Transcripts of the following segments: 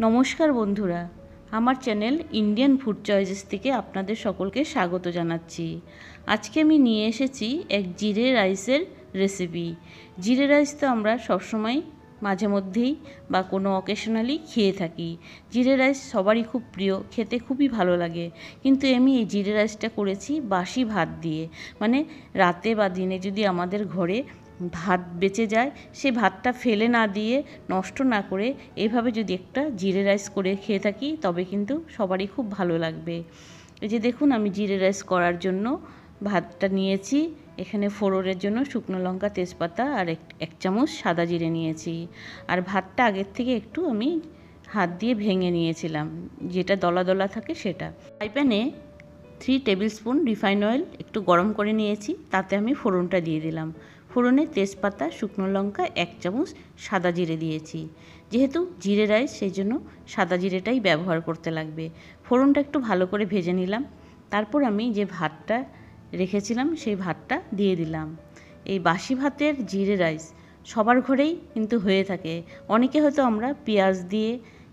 नमस्कार बंधुरा आमार चैनल इंडियन फूड चॉइसेस थेके आपनादेर सकलके स्वागत जानाच्छि। आजके आमि निये एसेछि एक जिरे राइसेर रेसिपि। जिरे राइस तो आमरा सब समय माझे मध्येई बा कोनो अकेशनली खेये थाकि। जिरे राइस सबारই खूब प्रिय, खेते खूबই भालो लागे। किन्तु आमि এই जिरे राइसটা করেছি বাসি ভাত দিয়ে, মানে রাতে বা দিনে যদি আমাদের ঘরে भात बेचे जाए से भातটা ফেলে না দিয়ে নষ্ট না করে এইভাবে যদি একটা জিরে রাইস করে খেয়ে থাকি তবে কিন্তু সবারই খুব ভালো লাগবে। এই যে দেখুন আমি জিরে রাইস করার জন্য ভাতটা নিয়েছি, এখানে ফোড়নের জন্য শুকনো লঙ্কা তেজপাতা আর এক চামচ সাদা জিরে নিয়েছি। আর ভাতটা আগের থেকে একটু আমি হাত দিয়ে ভেঙে নিয়েছিলাম, যেটা দলা দলা থাকে সেটা। ফ্রাই প্যানে 3 টেবিলস্পুন রিফাইন অয়েল একটু গরম করে নিয়েছি, তাতে আমি ফোড়নটা দিয়ে দিলাম। फोड़ने तेजपाता शुकनो लंका एक चामच सदा जिरे दिए, जेहेतु जिरे राइस से सदा जिरेटाई व्यवहार करते लागबे। फोड़नटा एकटू भालो करे भेजे निलाम, तारपर आमी जे भातटा रेखेछिलाम सेई भातटा दिए दिलाम। एई बासी भातेर जिरे राइस सबार घरेई किन्तु हये थाके। अनेके होयतो आमरा पेंयाज दिए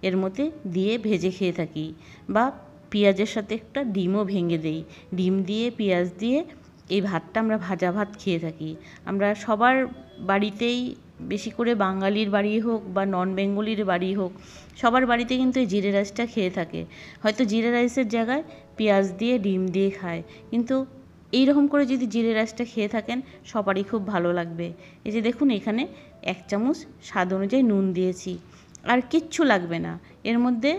एर मধ্যে दिए भेजे खेये थाकी बा पेंयाजेर साथे एकटा डिमो भेंगे देई, डिम दिए पेंयाज दिए এই ভাতটা আমরা ভাজা ভাত খেয়ে থাকি। আমরা সবার বাড়িতেই, বেশি করে বাঙালির বাড়ি হোক বা নন বেঙ্গলির বাড়ি হোক, সবার বাড়িতে কিন্তু এই জিরে রাইসটা খেয়ে থাকে। হয়তো জিরে রাইসের জায়গায় পেঁয়াজ দিয়ে ডিম দিয়ে খায়, কিন্তু এই রকম করে যদি জিরে রাইসটা খেয়ে থাকেন সবারই খুব ভালো লাগবে। এই যে দেখুন এখানে এক চামচ স্বাদ অনুযায়ী নুন দিয়েছি, আর কিচ্ছু লাগবে না। এর মধ্যে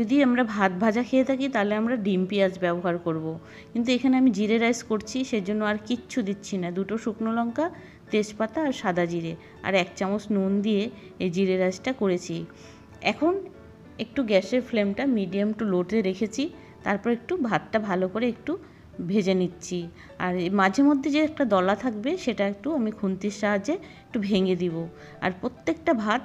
যদি আমরা ভাত ভাজা খেয়ে থাকি তাহলে আমরা ডিম পেঁয়াজ ব্যবহার করব, কিন্তু এখানে আমি জিরে রাইস করছি সেজন্য আর কিচ্ছু দিচ্ছি না। দুটো শুকনো লঙ্কা তেজপাতা আর সাদা জিরে আর এক চামচ নুন দিয়ে এই জিরে রাইসটা করেছি। এখন একটু গ্যাসের ফ্লেমটা মিডিয়াম টু লোতে রেখেছি, তারপর একটু ভাতটা ভালো করে একটু ভেজে নিচ্ছি। আর মাঝে মধ্যে যে একটা দলা থাকবে সেটা একটু আমি খুন্তির সাহায্যে একটু ভেঙে দিব, আর প্রত্যেকটা ভাত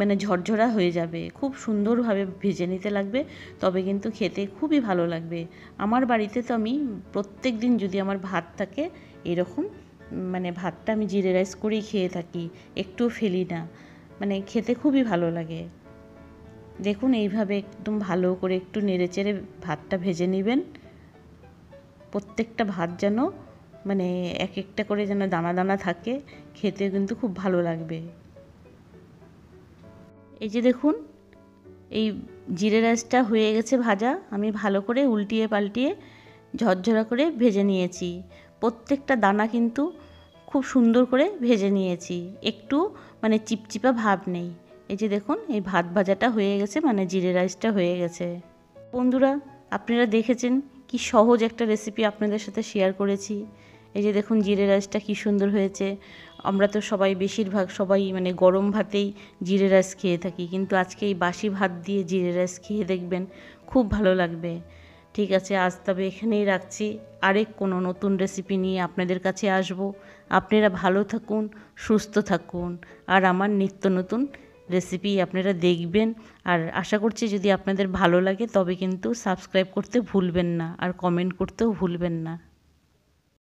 মানে ঝরঝরা হয়ে যাবে, খুব সুন্দরভাবে ভেজে নিতে লাগবে, তবে কিন্তু খেতে খুবই ভালো লাগবে। আমার বাড়িতে তো আমি প্রত্যেক দিন যদি আমার ভাত থাকে এরকম মানে ভাতটা আমি জিরে রাইস করেই খেয়ে থাকি, একটু ফেলি না, মানে খেতে খুবই ভালো লাগে। দেখুন এইভাবে একদম ভালো করে একটু নেড়েচেড়ে ভাতটা ভেজে নেবেন, প্রত্যেকটা ভাত যেন মানে এক একটা করে যেন দানা দানা থাকে, খেতে কিন্তু খুব ভালো লাগবে। এই যে দেখুন এই জিরে রাইসটা হয়ে গেছে ভাজা, আমি ভালো করে উল্টিয়ে পাল্টিয়ে ঝরঝরা করে ভেজে নিয়েছি। প্রত্যেকটা দানা কিন্তু খুব সুন্দর করে ভেজে নিয়েছি, একটু মানে চিপচিপা ভাব নেই। এই যে দেখুন এই ভাত ভাজাটা হয়ে গেছে, মানে জিরে রাইসটা হয়ে গেছে। বন্ধুরা আপনারা দেখেছেন কি সহজ একটা রেসিপি আপনাদের সাথে শেয়ার করেছি। এই যে দেখুন জিরে রাইসটা কি সুন্দর হয়েছে। আমরা তো সবাই বেশিরভাগ সবাই মানে গরম ভাতেই জিরে রাইস খেয়ে থাকি, কিন্তু আজকে এই বাসি ভাত দিয়ে জিরে রাইস খেয়ে দেখবেন খুব ভালো লাগবে। ঠিক আছে, আজ তবে এখানেই রাখছি। আরেক কোনো নতুন রেসিপি নিয়ে আপনাদের কাছে আসব। আপনারা ভালো থাকুন, সুস্থ থাকুন, আর আমার নিত্য নতুন রেসিপি আপনারা দেখবেন। আর আশা করছি যদি আপনাদের ভালো লাগে তবে কিন্তু সাবস্ক্রাইব করতে ভুলবেন না, আর কমেন্ট করতেও ভুলবেন না।